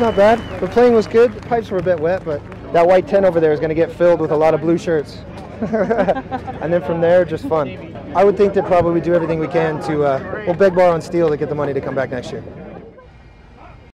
was not bad. The playing was good. The pipes were a bit wet, but that white tent over there is going to get filled with a lot of blue shirts. And then from there, just fun. I would think that probably we do everything we can to we'll beg, borrow, and steal to get the money to come back next year.